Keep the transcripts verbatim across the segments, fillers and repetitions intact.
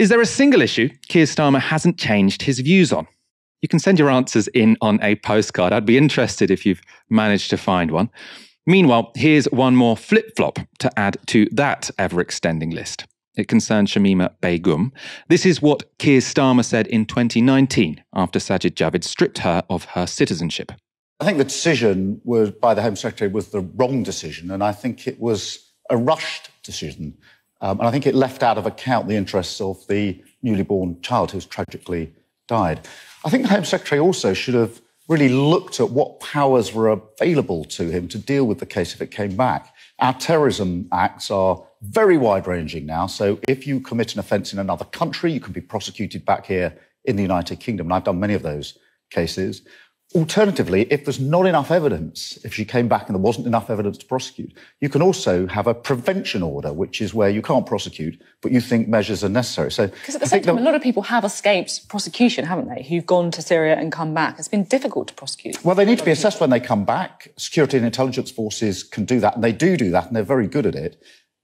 Is there a single issue Keir Starmer hasn't changed his views on? You can send your answers in on a postcard. I'd be interested if you've managed to find one. Meanwhile, here's one more flip-flop to add to that ever-extending list. It concerns Shamima Begum. This is what Keir Starmer said in twenty nineteen after Sajid Javid stripped her of her citizenship. I think the decision was by the Home Secretary was the wrong decision, and I think it was a rushed decision. Um, and I think it left out of account the interests of the newly born child who's tragically died. I think the Home Secretary also should have really looked at what powers were available to him to deal with the case if it came back. Our terrorism acts are very wide-ranging now, so if you commit an offence in another country, you can be prosecuted back here in the United Kingdom, and I've done many of those cases. Alternatively, if there's not enough evidence, if she came back and there wasn't enough evidence to prosecute, you can also have a prevention order, which is where you can't prosecute, but you think measures are necessary. So, because at the same time, a lot of people have escaped prosecution, haven't they, who've gone to Syria and come back. It's been difficult to prosecute. Well, they need to be assessed when they come back. Security and intelligence forces can do that, and they do do that, and they're very good at it.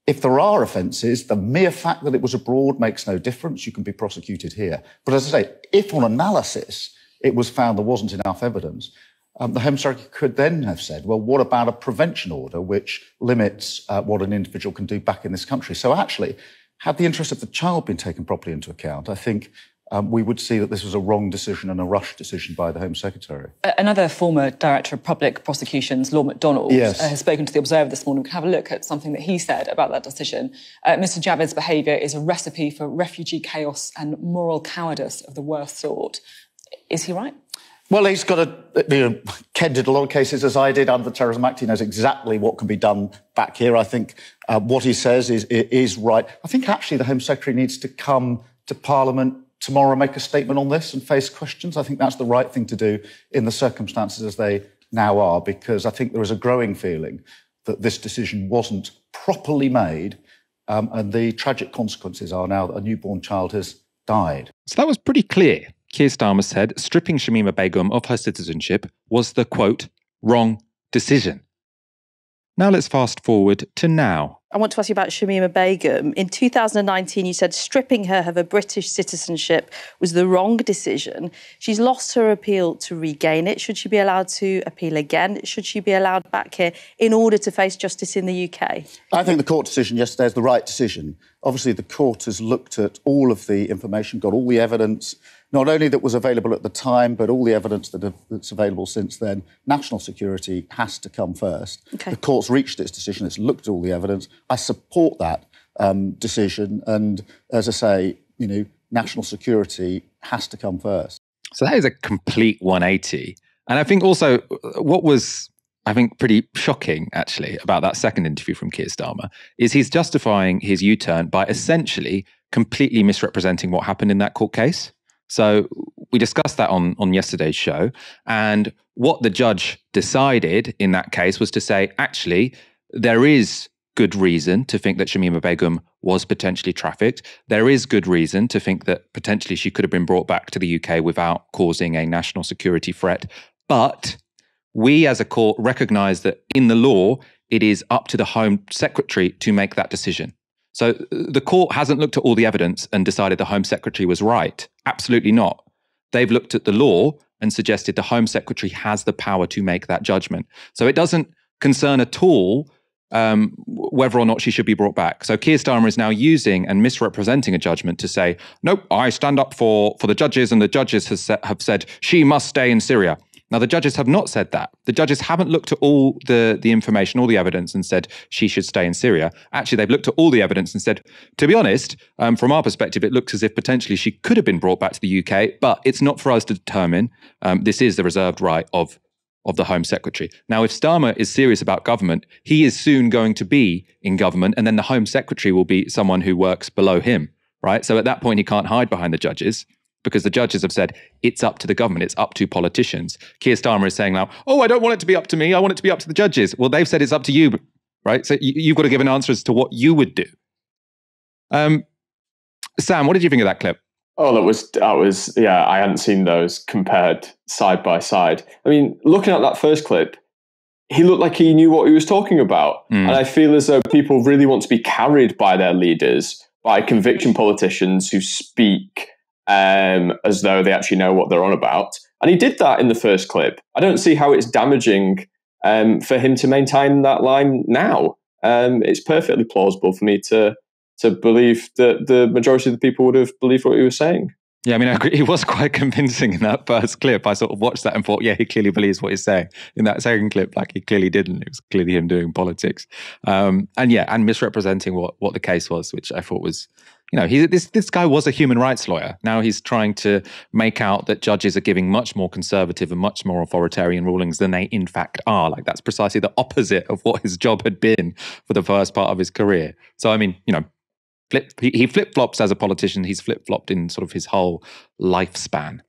If there are offences, the mere fact that it was abroad makes no difference. You can be prosecuted here. But as I say, if on analysis it was found there wasn't enough evidence, um, the Home Secretary could then have said, well, what about a prevention order which limits uh, what an individual can do back in this country? So actually, had the interest of the child been taken properly into account, I think um, we would see that this was a wrong decision and a rushed decision by the Home Secretary. Another former Director of Public Prosecutions, Lord McDonald, yes. uh, has spoken to The Observer this morning. We can have a look at something that he said about that decision. Uh, Mr Javid's behaviour is a recipe for refugee chaos and moral cowardice of the worst sort. Is he right? Well, he's got a, you know, Ken did a lot of cases, as I did, under the Terrorism Act. He knows exactly what can be done back here. I think uh, what he says is, is right. I think actually the Home Secretary needs to come to Parliament tomorrow and make a statement on this and face questions. I think that's the right thing to do in the circumstances as they now are, because I think there is a growing feeling that this decision wasn't properly made, um, and the tragic consequences are now that a newborn child has died. So that was pretty clear. Keir Starmer said stripping Shamima Begum of her citizenship was the, quote, wrong decision. Now let's fast forward to now. I want to ask you about Shamima Begum. In two thousand nineteen, you said stripping her of her British citizenship was the wrong decision. She's lost her appeal to regain it. Should she be allowed to appeal again? Should she be allowed back here in order to face justice in the U K? I think the court decision yesterday is the right decision. Obviously, the court has looked at all of the information, got all the evidence, not only that was available at the time, but all the evidence that have, that's available since then. National security has to come first. Okay. The court's reached its decision. It's looked at all the evidence. I support that um, decision. And as I say, you know, national security has to come first. So that is a complete one eighty. And I think also what was, I think, pretty shocking, actually, about that second interview from Keir Starmer is he's justifying his U-turn by essentially completely misrepresenting what happened in that court case. So we discussed that on, on yesterday's show. And what the judge decided in that case was to say, actually, there is good reason to think that Shamima Begum was potentially trafficked. There is good reason to think that potentially she could have been brought back to the U K without causing a national security threat. But we as a court recognise that in the law, it is up to the Home Secretary to make that decision. So the court hasn't looked at all the evidence and decided the Home Secretary was right. Absolutely not. They've looked at the law and suggested the Home Secretary has the power to make that judgment. So it doesn't concern at all um, whether or not she should be brought back. So Keir Starmer is now using and misrepresenting a judgment to say, nope, I stand up for, for the judges, and the judges has se- have said she must stay in Syria. Now, the judges have not said that. The judges haven't looked at all the, the information, all the evidence, and said she should stay in Syria. Actually, they've looked at all the evidence and said, to be honest, um, from our perspective, it looks as if potentially she could have been brought back to the U K, but it's not for us to determine. Um, this is the reserved right of, of the Home Secretary. Now, if Starmer is serious about government, he is soon going to be in government, and then the Home Secretary will be someone who works below him, right? So at that point, he can't hide behind the judges, because the judges have said, it's up to the government, it's up to politicians. Keir Starmer is saying now, oh, I don't want it to be up to me, I want it to be up to the judges. Well, they've said it's up to you, right? So you've got to give an answer as to what you would do. Um, Sam, what did you think of that clip? Oh, that was, that was, yeah, I hadn't seen those compared side by side. I mean, looking at that first clip, he looked like he knew what he was talking about. Mm. And I feel as though people really want to be carried by their leaders by conviction politicians who speak um, as though they actually know what they're on about. And he did that in the first clip. I don't see how it's damaging um, for him to maintain that line now. Um, it's perfectly plausible for me to to believe that the majority of the people would have believed what he was saying. Yeah, I mean, I agree. He was quite convincing in that first clip. I sort of watched that and thought, yeah, he clearly believes what he's saying. In that second clip, like, he clearly didn't. It was clearly him doing politics. Um, and yeah, and misrepresenting what, what the case was, which I thought was, you know, he, this, this guy was a human rights lawyer. Now he's trying to make out that judges are giving much more conservative and much more authoritarian rulings than they in fact are. Like, that's precisely the opposite of what his job had been for the first part of his career. So, I mean, you know, Flip, he, he flip-flops as a politician. He's flip-flopped in sort of his whole lifespan.